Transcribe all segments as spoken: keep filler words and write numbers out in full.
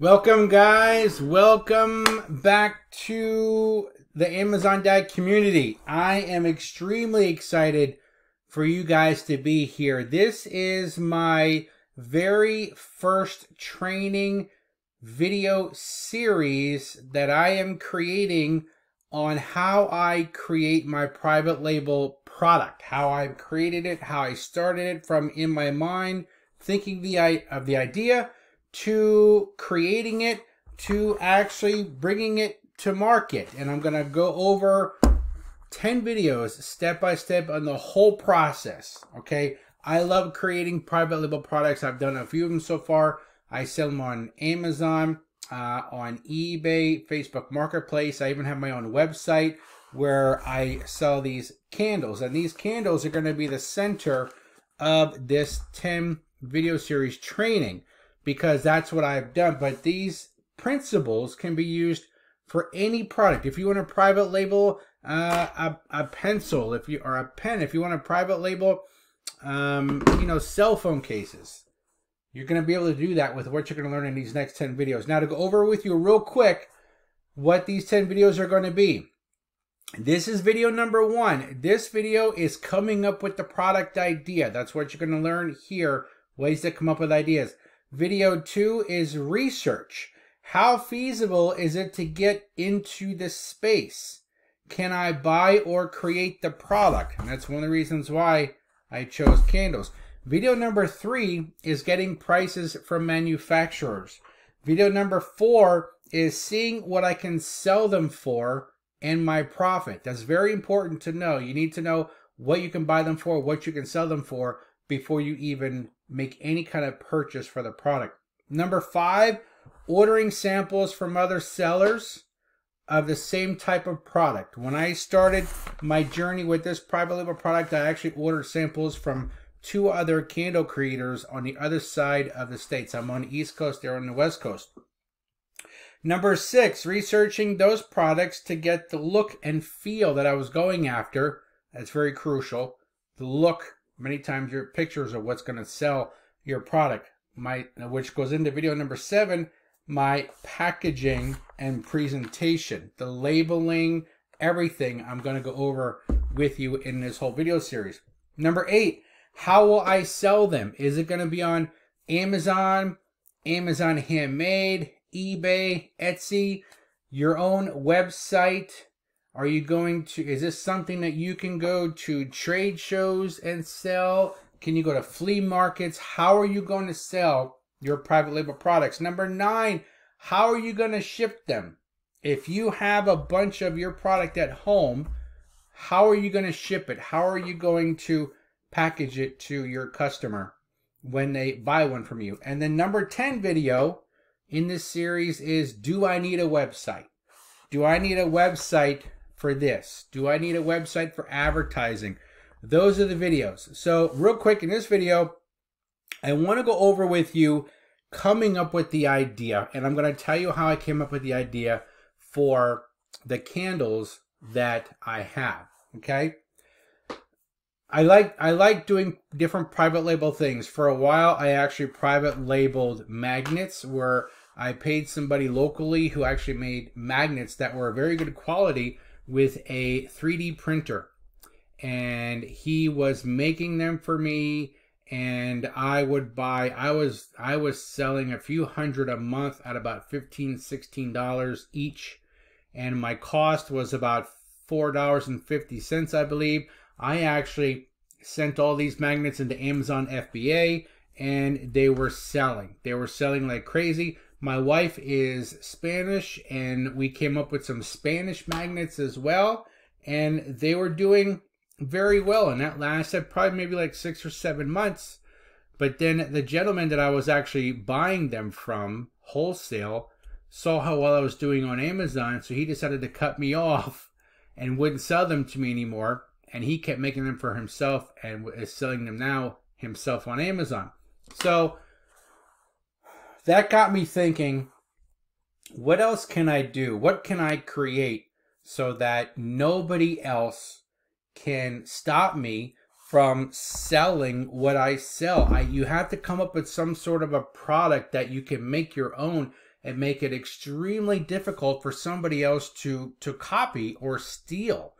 Welcome guys, welcome back to the Amazon Dad community. I am extremely excited for you guys to be here. This is my very first training video series that I am creating on how I create my private label product, how I created it, how I started it from in my mind, thinking the of the idea, to creating it, to actually bringing it to market. And I'm going to go over ten videos step by step on the whole process. Okay, I love creating private label products. I've done a few of them so far. I sell them on Amazon, uh, on eBay, Facebook Marketplace. I even have my own website where I sell these candles, and these candles are going to be the center of this ten video series training, because that's what I've done. But these principles can be used for any product. If you want to private label uh, a, a pencil, if you or a pen, if you want to private label, um, you know, cell phone cases, you're going to be able to do that with what you're going to learn in these next ten videos. Now, to go over with you real quick what these ten videos are going to be. This is video number one. This video is coming up with the product idea. That's what you're going to learn here, ways to come up with ideas. Video two is research. How feasible is it to get into this space? Can I buy or create the product? And that's one of the reasons why I chose candles. Video number three is getting prices from manufacturers. Video number four is seeing what I can sell them for and my profit. That's very important to know. You need to know what you can buy them for, what you can sell them for, before you even make any kind of purchase for the product. Number five, ordering samples from other sellers of the same type of product. When I started my journey with this private label product, I actually ordered samples from two other candle creators on the other side of the states. I'm on the East Coast, they're on the West Coast. Number six, researching those products to get the look and feel that I was going after. That's very crucial. The look. Many times your pictures are what's going to sell your product, my, which goes into video number seven, my packaging and presentation, the labeling, everything I'm going to go over with you in this whole video series. Number eight, how will I sell them? Is it going to be on Amazon, Amazon Handmade, eBay, Etsy, your own website? Are you going to, is this something that you can go to trade shows and sell? Can you go to flea markets? How are you going to sell your private label products? Number nine, how are you going to ship them? If you have a bunch of your product at home, how are you going to ship it? How are you going to package it to your customer when they buy one from you? And then number ten video in this series is, do I need a website? Do I need a website for this? Do I need a website for advertising? Those are the videos. So real quick, in this video, I want to go over with you coming up with the idea, and I'm going to tell you how I came up with the idea for the candles that I have. Okay, I like I like doing different private label things. For a while, I actually private labeled magnets, where I paid somebody locally who actually made magnets that were very good quality with a three D printer, and he was making them for me, and I would buy, I was I was selling a few hundred a month at about fifteen, sixteen dollars each, and my cost was about four dollars and fifty cents, I believe. I actually sent all these magnets into Amazon F B A, and they were selling. They were selling like crazy. My wife is Spanish, and we came up with some Spanish magnets as well, and they were doing very well. And that lasted probably maybe like six or seven months. But then the gentleman that I was actually buying them from wholesale saw how well I was doing on Amazon, so he decided to cut me off and wouldn't sell them to me anymore. And he kept making them for himself and is selling them now himself on Amazon. So that got me thinking, what else can I do? What can I create so that nobody else can stop me from selling what I sell? I, you have to come up with some sort of a product that you can make your own and make it extremely difficult for somebody else to to copy or steal,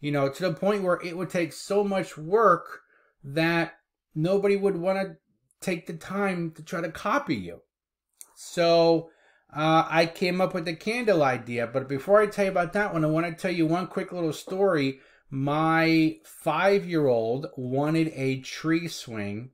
you know, to the point where it would take so much work that nobody would want to take the time to try to copy you. So uh, I came up with the candle idea. But before I tell you about that one, I want to tell you one quick little story. My five-year-old wanted a tree swing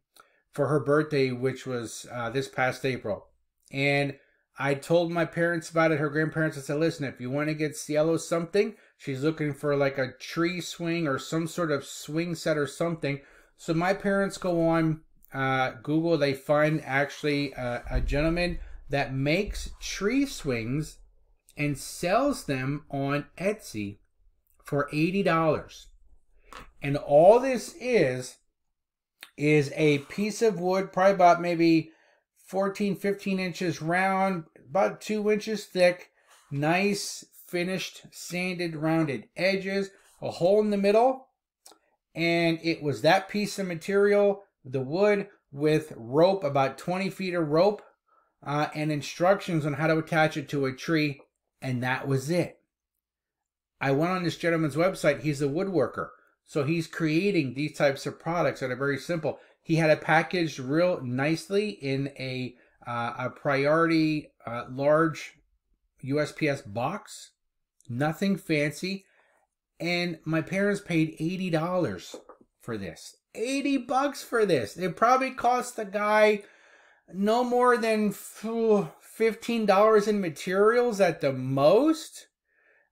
for her birthday, which was uh, this past April. And I told my parents about it, her grandparents. I said, listen, if you want to get Cielo something, she's looking for like a tree swing or some sort of swing set or something. So my parents go on uh, Google. They find actually uh, a gentleman that makes tree swings and sells them on Etsy for eighty dollars. And all this is, is a piece of wood, probably about maybe fourteen, fifteen inches round, about two inches thick, nice, finished, sanded, rounded edges, a hole in the middle, and it was that piece of material, the wood, with rope, about twenty feet of rope, uh, and instructions on how to attach it to a tree, and that was it. I went on this gentleman's website. He's a woodworker, so he's creating these types of products that are very simple. He had it packaged real nicely in a, uh, a priority uh, large U S P S box. Nothing fancy. And my parents paid eighty dollars for this. eighty bucks for this. It probably cost the guy no more than fifteen dollars in materials at the most.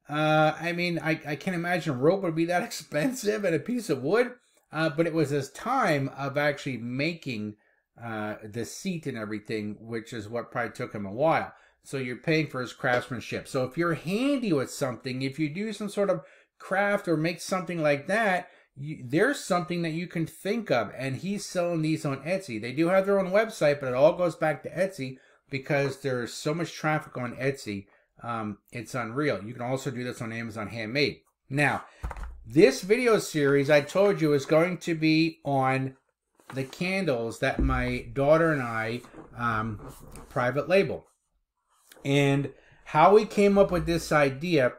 Uh, I mean, I, I can't imagine rope would be that expensive and a piece of wood. Uh, but it was his time of actually making uh, the seat and everything, which is what probably took him a while. So you're paying for his craftsmanship. So if you're handy with something, if you do some sort of craft or make something like that, you, there's something that you can think of. And he's selling these on Etsy. They do have their own website, but it all goes back to Etsy because there's so much traffic on Etsy. Um, it's unreal. You can also do this on Amazon Handmade. Now, this video series, I told you, is going to be on the candles that my daughter and I um, private label. And how we came up with this idea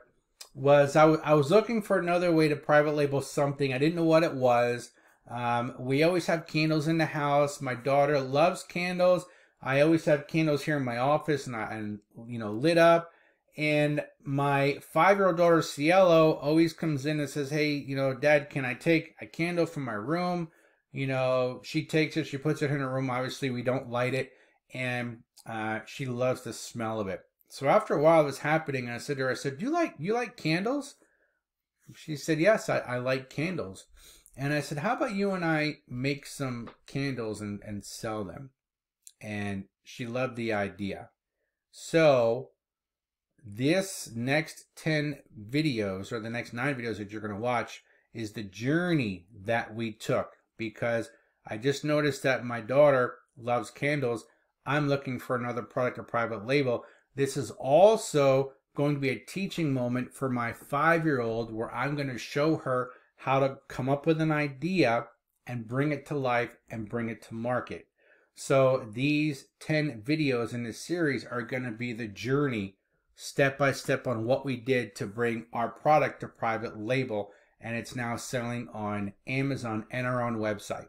was I, I was looking for another way to private label something. I didn't know what it was. Um, we always have candles in the house. My daughter loves candles. I always have candles here in my office and, I, and you know, lit up. And my five-year-old daughter, Cielo, always comes in and says, hey, you know, Dad, can I take a candle from my room? You know, she takes it. She puts it in her room. Obviously, we don't light it. And uh, she loves the smell of it. So after a while, it was happening. And I said to her, I said, do you like, you like candles? She said, yes, I, I like candles. And I said, how about you and I make some candles and, and sell them? And she loved the idea. So this next ten videos, or the next nine videos that you're going to watch, is the journey that we took, because I just noticed that my daughter loves candles. I'm looking for another product or private label. This is also going to be a teaching moment for my five-year-old, where I'm going to show her how to come up with an idea and bring it to life and bring it to market. So these ten videos in this series are going to be the journey, step by step, on what we did to bring our product to private label, and it's now selling on Amazon and our own website.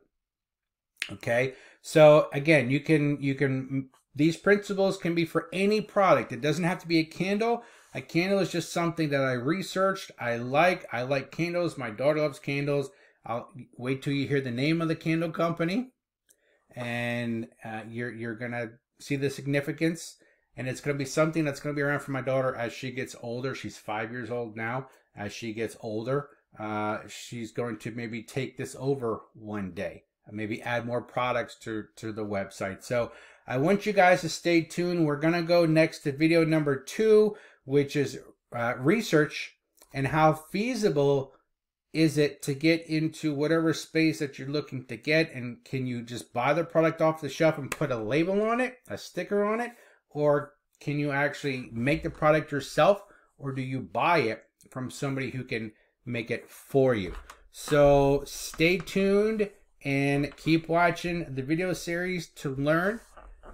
Okay, so again, you can you can these principles can be for any product. It doesn't have to be a candle. A candle is just something that I researched. I like I like candles. My daughter loves candles. I'll wait till you hear the name of the candle company, and uh, you're you're gonna see the significance. And it's going to be something that's going to be around for my daughter as she gets older. She's five years old now. As she gets older, uh, she's going to maybe take this over one day. Maybe add more products to, to the website. So I want you guys to stay tuned. We're going to go next to video number two, which is uh, research and how feasible is it to get into whatever space that you're looking to get. And can you just buy the product off the shelf and put a label on it, a sticker on it? Or can you actually make the product yourself, or do you buy it from somebody who can make it for you? So stay tuned and keep watching the video series to learn,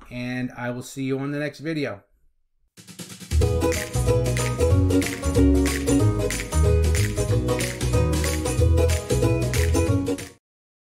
and I will see you on the next video.